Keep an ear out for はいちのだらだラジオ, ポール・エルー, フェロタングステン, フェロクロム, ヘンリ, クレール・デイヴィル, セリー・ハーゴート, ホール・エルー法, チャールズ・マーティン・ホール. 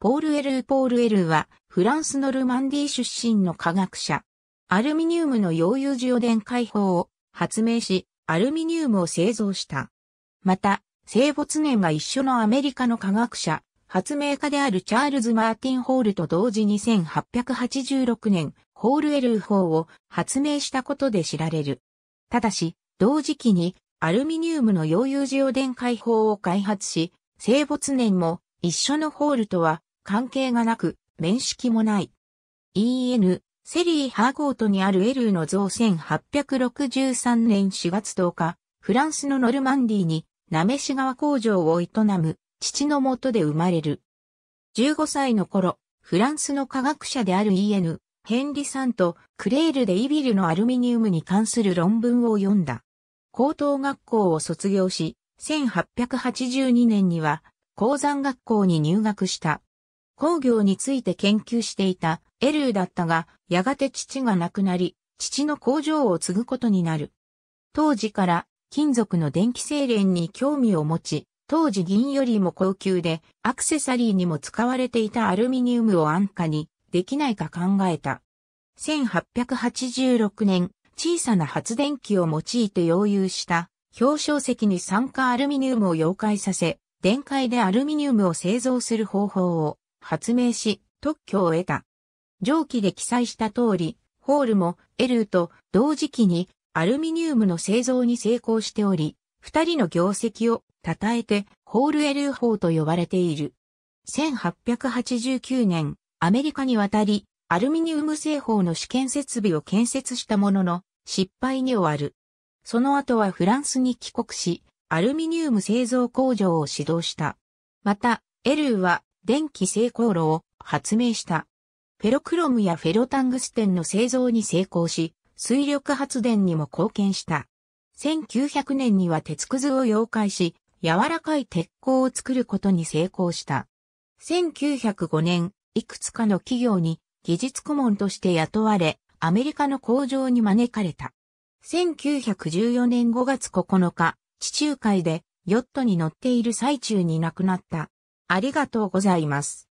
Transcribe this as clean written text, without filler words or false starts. ポール・エルーは、フランスのルマンディ出身の化学者。アルミニウムの溶融受容電解法を発明し、アルミニウムを製造した。また、生没年が一緒のアメリカの化学者、発明家であるチャールズ・マーティン・ホールと同時に1886年、ポール・エルー法を発明したことで知られる。ただし、同時期にアルミニウムの溶融受容電解法を開発し、生没年も一緒のホールとは関係がなく、面識もない。セリー・ハーゴートにあるエルーの像1863年4月10日、フランスのノルマンディーに、なめし川工場を営む、父のもとで生まれる。15歳の頃、フランスの科学者であるヘンリさんとクレール・デイヴィルのアルミニウムに関する論文を読んだ。高等学校を卒業し、1882年には、鉱山学校に入学した。工業について研究していたエルーだったが、やがて父が亡くなり、父の工場を継ぐことになる。当時から金属の電気精錬に興味を持ち、当時銀よりも高級でアクセサリーにも使われていたアルミニウムを安価にできないか考えた。1886年、小さな発電機を用いて溶融した表彰石に酸化アルミニウムを溶解させ、電解でアルミニウムを製造する方法を発明し、特許を得た。上記で記載した通り、ホールもエルーと同時期にアルミニウムの製造に成功しており、二人の業績を称えてホール・エルー法と呼ばれている。1889年、アメリカに渡り、アルミニウム製法の試験設備を建設したものの、失敗に終わる。その後はフランスに帰国し、アルミニウム製造工場を指導した。また、エルーは電気製鋼炉を発明した。フェロクロムやフェロタングステンの製造に成功し、水力発電にも貢献した。1900年には鉄くずを溶解し、柔らかい鉄鋼を作ることに成功した。1905年、いくつかの企業に技術顧問として雇われ、アメリカの工場に招かれた。1914年5月9日、地中海でヨットに乗っている最中に亡くなった。ありがとうございます。